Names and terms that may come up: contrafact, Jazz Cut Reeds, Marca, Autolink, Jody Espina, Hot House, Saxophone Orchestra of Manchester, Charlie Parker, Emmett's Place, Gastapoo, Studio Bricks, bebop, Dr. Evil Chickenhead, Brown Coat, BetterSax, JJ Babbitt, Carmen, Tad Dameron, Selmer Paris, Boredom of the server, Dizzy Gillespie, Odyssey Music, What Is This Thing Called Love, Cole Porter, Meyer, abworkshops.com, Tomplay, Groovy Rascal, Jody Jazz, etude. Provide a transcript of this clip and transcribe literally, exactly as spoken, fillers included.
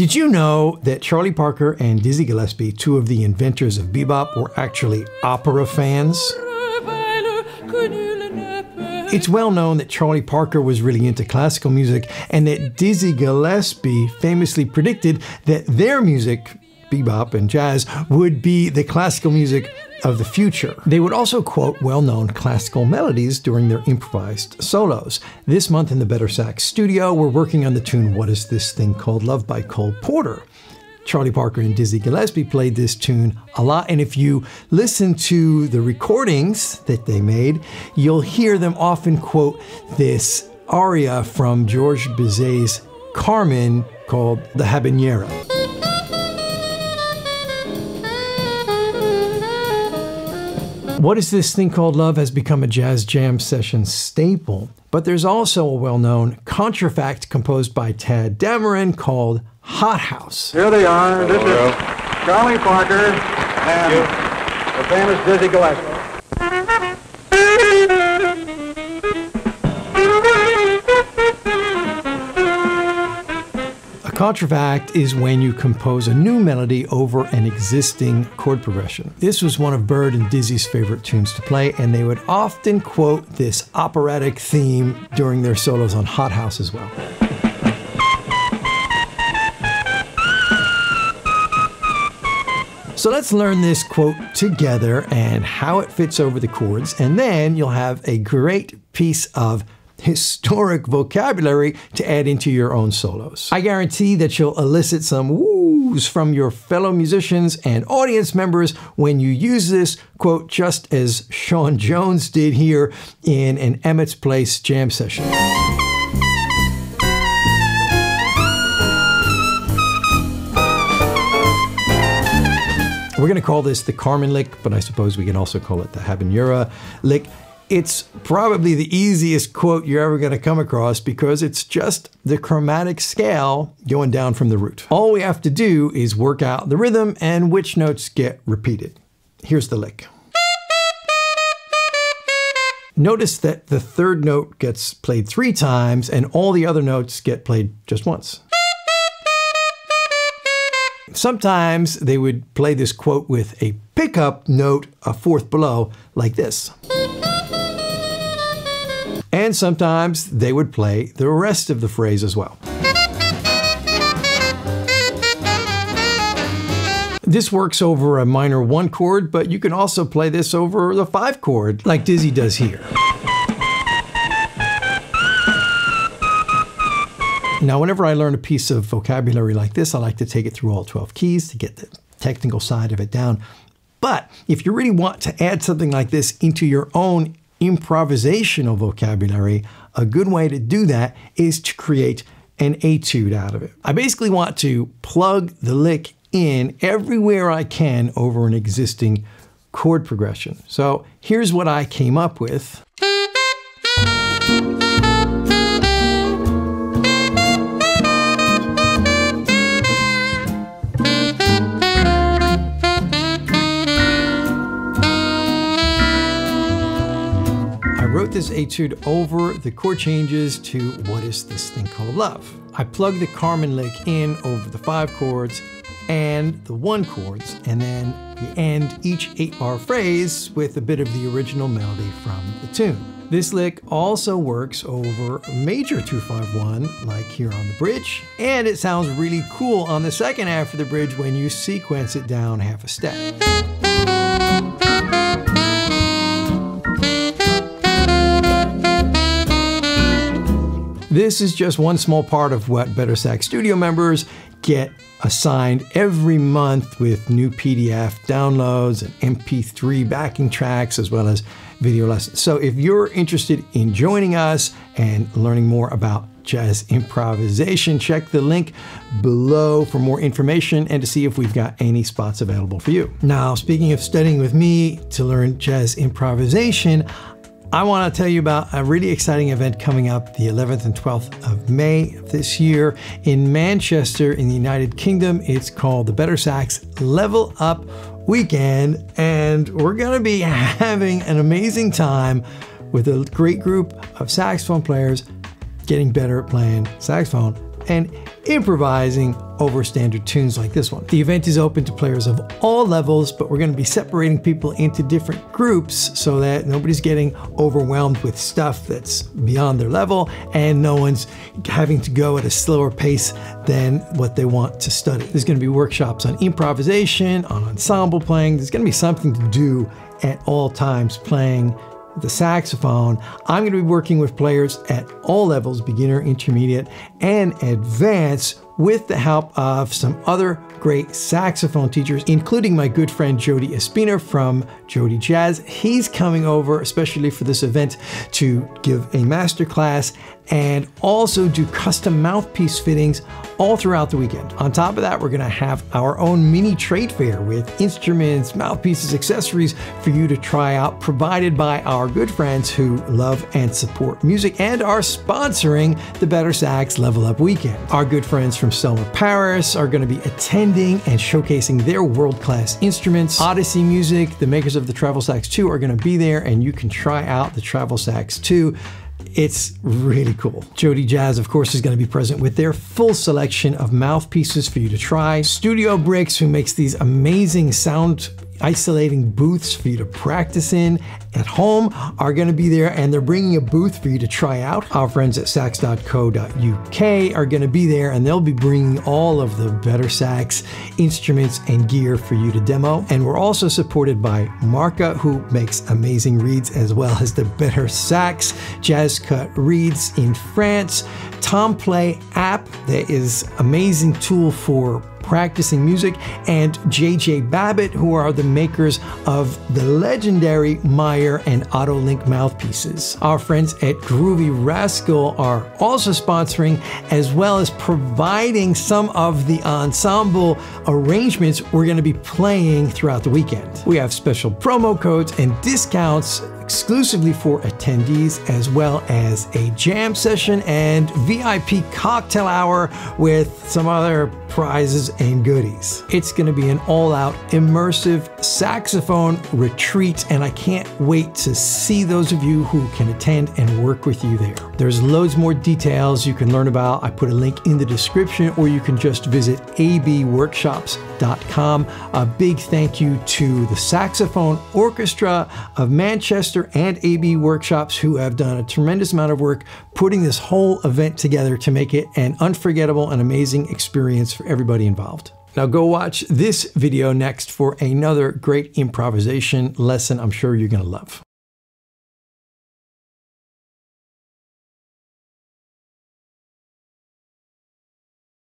Did you know that Charlie Parker and Dizzy Gillespie, two of the inventors of bebop, were actually opera fans? It's well known that Charlie Parker was really into classical music and that Dizzy Gillespie famously predicted that their music, bebop and jazz, would be the classical music of the future. They would also quote well-known classical melodies during their improvised solos. This month in the BetterSax studio, we're working on the tune What Is This Thing Called Love by Cole Porter. Charlie Parker and Dizzy Gillespie played this tune a lot, and if you listen to the recordings that they made, you'll hear them often quote this aria from Georges Bizet's Carmen called the Habanera. What Is This Thing Called Love has become a jazz jam session staple, but there's also a well-known contrafact composed by Tad Dameron called Hot House. Here they are. This is Charlie Parker and the famous Dizzy Gillespie. A contrafact is when you compose a new melody over an existing chord progression. This was one of Bird and Dizzy's favorite tunes to play, and they would often quote this operatic theme during their solos on Hot House as well. So let's learn this quote together and how it fits over the chords, and then you'll have a great piece of historic vocabulary to add into your own solos. I guarantee that you'll elicit some woos from your fellow musicians and audience members when you use this quote, just as Sean Jones did here in an Emmett's Place jam session. We're going to call this the Carmen lick, but I suppose we can also call it the Habanera lick. It's probably the easiest quote you're ever going to come across because it's just the chromatic scale going down from the root. All we have to do is work out the rhythm and which notes get repeated. Here's the lick. Notice that the third note gets played three times and all the other notes get played just once. Sometimes they would play this quote with a pickup note a fourth below, like this. And sometimes they would play the rest of the phrase as well. This works over a minor one chord, but you can also play this over the five chord, like Dizzy does here. Now, whenever I learn a piece of vocabulary like this, I like to take it through all twelve keys to get the technical side of it down. But if you really want to add something like this into your own improvisational vocabulary, a good way to do that is to create an etude out of it. I basically want to plug the lick in everywhere I can over an existing chord progression. So here's what I came up with. This etude over the chord changes to What Is This Thing Called Love. I plug the Carmen lick in over the five chords and the one chords, and then we end each eight bar phrase with a bit of the original melody from the tune. This lick also works over major two five one, like here on the bridge, and it sounds really cool on the second half of the bridge when you sequence it down half a step. This is just one small part of what BetterSax Studio members get assigned every month with new P D F downloads and M P three backing tracks, as well as video lessons. So if you're interested in joining us and learning more about jazz improvisation, check the link below for more information and to see if we've got any spots available for you. Now, speaking of studying with me to learn jazz improvisation, I want to tell you about a really exciting event coming up the eleventh and twelfth of May of this year in Manchester in the United Kingdom. It's called the BetterSax Level Up Weekend, and we're going to be having an amazing time with a great group of saxophone players getting better at playing saxophone and improvising over standard tunes like this one. The event is open to players of all levels, but we're going to be separating people into different groups so that nobody's getting overwhelmed with stuff that's beyond their level and no one's having to go at a slower pace than what they want to study. There's going to be workshops on improvisation, on ensemble playing. There's going to be something to do at all times playing the saxophone. I'm going to be working with players at all levels, beginner, intermediate, and advanced, with the help of some other great saxophone teachers, including my good friend Jody Espina from Jody Jazz. He's coming over, especially for this event, to give a masterclass and also do custom mouthpiece fittings all throughout the weekend. On top of that, we're gonna have our own mini trade fair with instruments, mouthpieces, accessories for you to try out, provided by our good friends who love and support music and are sponsoring the BetterSax Level Up Weekend. Our good friends from Selmer Paris are gonna be attending and showcasing their world-class instruments. Odyssey Music, the makers of the Travel Sax two, are gonna be there, and you can try out the Travel Sax two. It's really cool. Jody Jazz, of course, is going to be present with their full selection of mouthpieces for you to try. Studio Bricks, who makes these amazing sound isolating booths for you to practice in at home, are going to be there, and they're bringing a booth for you to try out. Our friends at sax dot co dot U K are going to be there, and they'll be bringing all of the BetterSax instruments and gear for you to demo. And we're also supported by Marca, who makes amazing reeds, as well as the BetterSax jazz cut reeds in France. Tomplay app, that is an amazing tool for practicing music, and J J Babbitt, who are the makers of the legendary Meyer and Autolink mouthpieces. Our friends at Groovy Rascal are also sponsoring, as well as providing some of the ensemble arrangements we're going to be playing throughout the weekend. We have special promo codes and discounts exclusively for attendees, as well as a jam session and V I P cocktail hour with some other prizes and goodies. It's going to be an all-out immersive saxophone retreat, and I can't wait to see those of you who can attend and work with you there. There's loads more details you can learn about. I put a link in the description, or you can just visit a b workshops dot com. A big thank you to the Saxophone Orchestra of Manchester and A B Workshops, who have done a tremendous amount of work putting this whole event together to make it an unforgettable and amazing experience for everybody involved. Now go watch this video next for another great improvisation lesson I'm sure you're going to love.